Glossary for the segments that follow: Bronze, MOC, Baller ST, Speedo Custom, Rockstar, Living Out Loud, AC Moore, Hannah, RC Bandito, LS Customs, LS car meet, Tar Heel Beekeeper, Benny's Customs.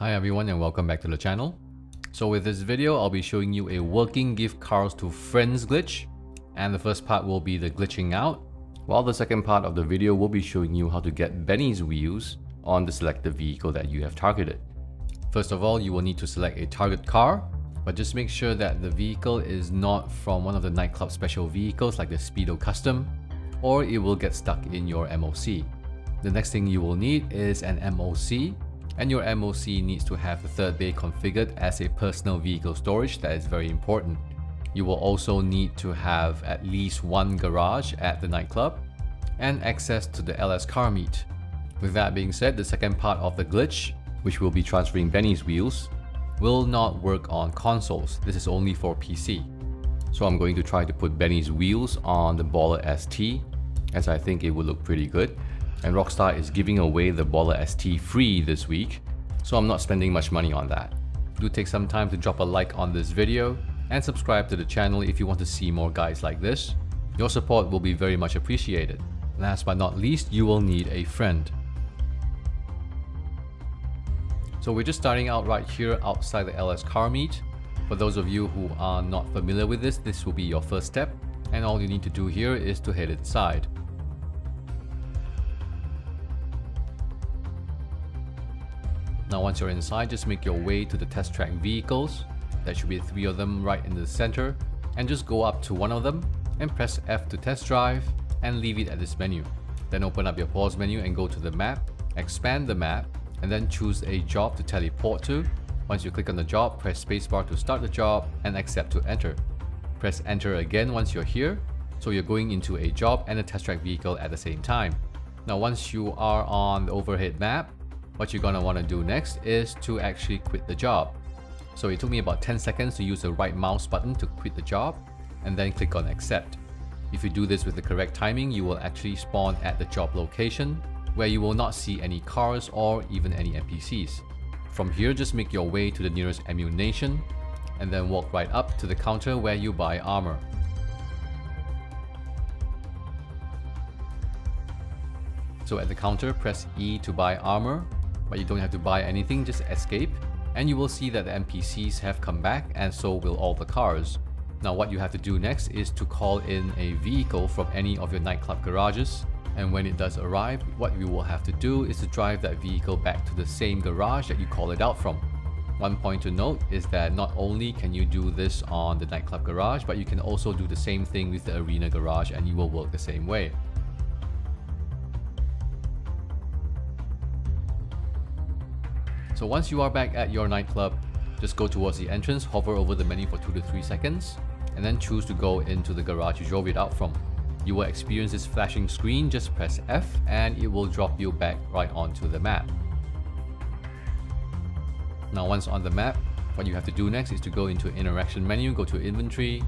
Hi everyone and welcome back to the channel. So with this video, I'll be showing you a working give cars to friends glitch. And the first part will be the glitching out, while the second part of the video will be showing you how to get Benny's wheels on the selected vehicle that you have targeted. First of all, you will need to select a target car, but just make sure that the vehicle is not from one of the nightclub special vehicles like the Speedo Custom, or it will get stuck in your MOC. The next thing you will need is an MOC, and your MOC needs to have the third bay configured as a personal vehicle storage. That is very important. You will also need to have at least one garage at the nightclub and access to the LS car meet. With that being said, the second part of the glitch, which will be transferring Benny's wheels, will not work on consoles. This is only for PC. So I'm going to try to put Benny's wheels on the Baller ST, as I think it would look pretty good. And Rockstar is giving away the Baller ST free this week, so I'm not spending much money on that. Do take some time to drop a like on this video and subscribe to the channel if you want to see more guides like this. Your support will be very much appreciated. Last but not least, you will need a friend. So we're just starting out right here outside the LS car meet. For those of you who are not familiar with this, this will be your first step, and all you need to do here is to head inside. Now once you're inside, just make your way to the test track vehicles. There should be three of them right in the center, and just go up to one of them and press F to test drive and leave it at this menu. Then open up your pause menu and go to the map, expand the map, and then choose a job to teleport to. Once you click on the job, press spacebar to start the job and accept to enter. Press enter again once you're here, so you're going into a job and a test track vehicle at the same time. Now once you are on the overhead map, what you're gonna wanna do next is to actually quit the job. So it took me about 10 seconds to use the right mouse button to quit the job and then click on accept. If you do this with the correct timing, you will actually spawn at the job location where you will not see any cars or even any NPCs. From here, just make your way to the nearest ammunition and then walk right up to the counter where you buy armor. So at the counter, press E to buy armor, but you don't have to buy anything, just escape, and you will see that the NPCs have come back, and so will all the cars. Now what you have to do next is to call in a vehicle from any of your nightclub garages, and when it does arrive, what you will have to do is to drive that vehicle back to the same garage that you call it out from. One point to note is that not only can you do this on the nightclub garage, but you can also do the same thing with the arena garage and you will work the same way. So once you are back at your nightclub, just go towards the entrance, hover over the menu for 2 to 3 seconds, and then choose to go into the garage you drove it out from. You will experience this flashing screen, just press F and it will drop you back right onto the map. Now once on the map, what you have to do next is to go into interaction menu, go to inventory,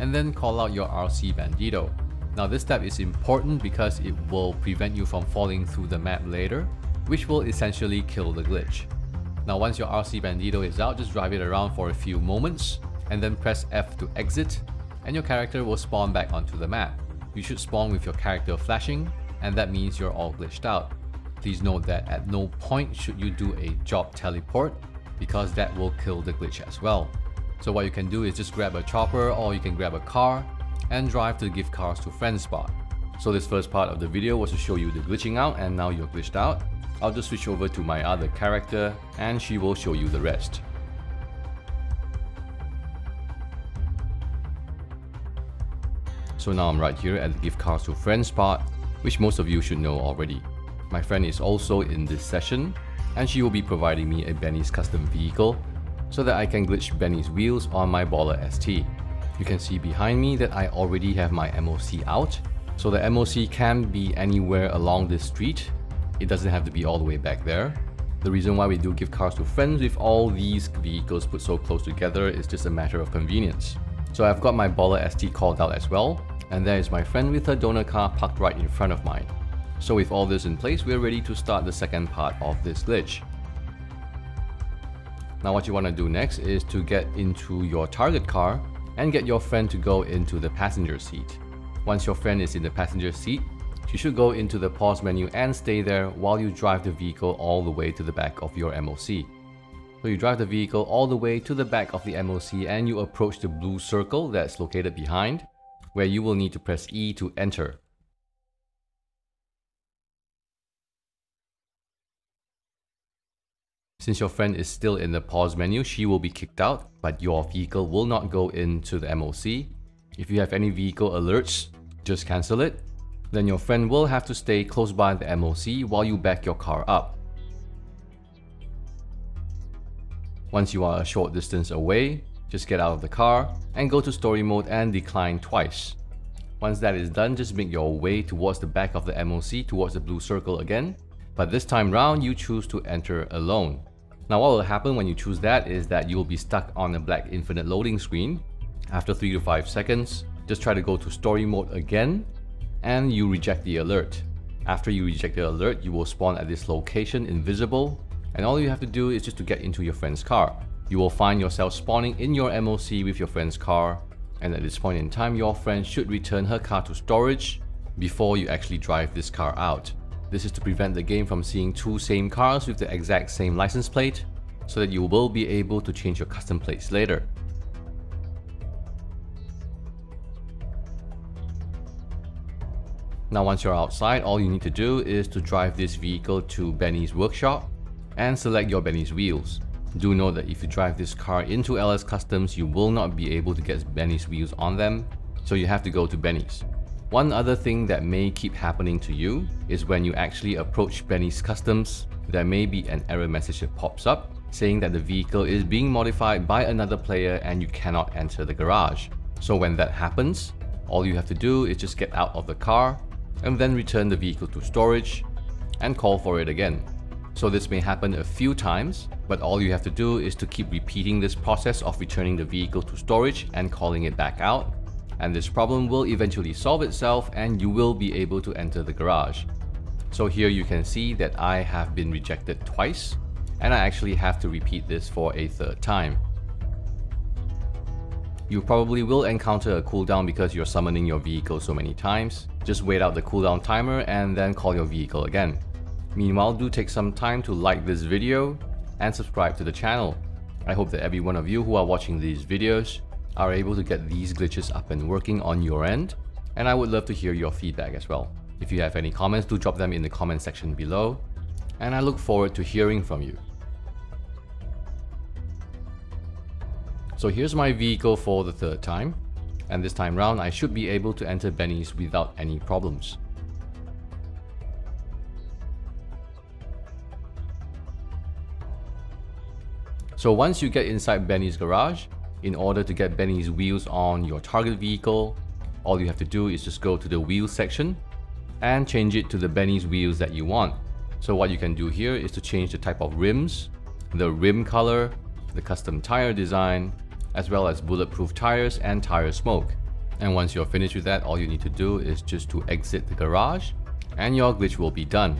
and then call out your RC Bandito. Now this step is important because it will prevent you from falling through the map later, which will essentially kill the glitch. Now once your RC Bandito is out, just drive it around for a few moments and then press F to exit, and your character will spawn back onto the map. You should spawn with your character flashing, and that means you're all glitched out. Please note that at no point should you do a job teleport, because that will kill the glitch as well. So what you can do is just grab a chopper, or you can grab a car and drive to the Give Cars to Friends spot. So this first part of the video was to show you the glitching out, and now you're glitched out. I'll just switch over to my other character and she will show you the rest. So now I'm right here at the Give Cars to Friends spot, which most of you should know already. My friend is also in this session and she will be providing me a Benny's custom vehicle so that I can glitch Benny's wheels on my Baller ST. You can see behind me that I already have my MOC out. So the MOC can be anywhere along this street. It doesn't have to be all the way back there. The reason why we do give cars to friends with all these vehicles put so close together is just a matter of convenience. So I've got my Baller ST called out as well, and there is my friend with her donor car parked right in front of mine. So with all this in place, we're ready to start the second part of this glitch. Now what you want to do next is to get into your target car and get your friend to go into the passenger seat. Once your friend is in the passenger seat, you should go into the pause menu and stay there while you drive the vehicle all the way to the back of your MOC. So you drive the vehicle all the way to the back of the MOC and you approach the blue circle that's located behind, where you will need to press E to enter. Since your friend is still in the pause menu, she will be kicked out, but your vehicle will not go into the MOC. If you have any vehicle alerts, just cancel it. Then your friend will have to stay close by the MOC while you back your car up. Once you are a short distance away, just get out of the car and go to story mode and decline twice. Once that is done, just make your way towards the back of the MOC towards the blue circle again, but this time round you choose to enter alone. Now what will happen when you choose that is that you will be stuck on a black infinite loading screen. After 3 to 5 seconds, just try to go to story mode again and you reject the alert. After you reject the alert, you will spawn at this location invisible and all you have to do is just to get into your friend's car. You will find yourself spawning in your MOC with your friend's car, and at this point in time your friend should return her car to storage before you actually drive this car out. This is to prevent the game from seeing two same cars with the exact same license plate, so that you will be able to change your custom plates later. Now once you're outside, all you need to do is to drive this vehicle to Benny's workshop and select your Benny's wheels. Do note that if you drive this car into LS Customs, you will not be able to get Benny's wheels on them, so you have to go to Benny's. One other thing that may keep happening to you is when you actually approach Benny's Customs, there may be an error message that pops up saying that the vehicle is being modified by another player and you cannot enter the garage. So when that happens, all you have to do is just get out of the car and then return the vehicle to storage and call for it again. So this may happen a few times, but all you have to do is to keep repeating this process of returning the vehicle to storage and calling it back out. And this problem will eventually solve itself and you will be able to enter the garage. So here you can see that I have been rejected twice and I actually have to repeat this for a third time. You probably will encounter a cooldown because you're summoning your vehicle so many times. Just wait out the cooldown timer and then call your vehicle again. Meanwhile, do take some time to like this video and subscribe to the channel. I hope that every one of you who are watching these videos are able to get these glitches up and working on your end, and I would love to hear your feedback as well. If you have any comments, do drop them in the comment section below, and I look forward to hearing from you. So here's my vehicle for the third time, and this time round I should be able to enter Benny's without any problems. So once you get inside Benny's garage, in order to get Benny's wheels on your target vehicle, all you have to do is just go to the wheels section and change it to the Benny's wheels that you want. So what you can do here is to change the type of rims, the rim color, the custom tire design, as well as bulletproof tires and tire smoke. And once you're finished with that, all you need to do is just to exit the garage and your glitch will be done.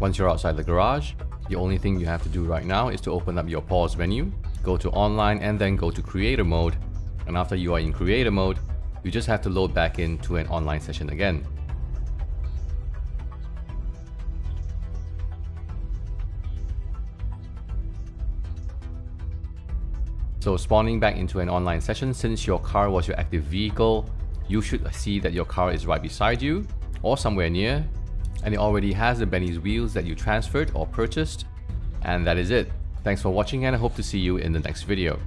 Once you're outside the garage, the only thing you have to do right now is to open up your pause menu, go to online and then go to creator mode, and after you are in creator mode, you just have to load back into an online session again. So spawning back into an online session, since your car was your active vehicle, you should see that your car is right beside you or somewhere near, and it already has the Benny's wheels that you transferred or purchased. And that is it. Thanks for watching and I hope to see you in the next video.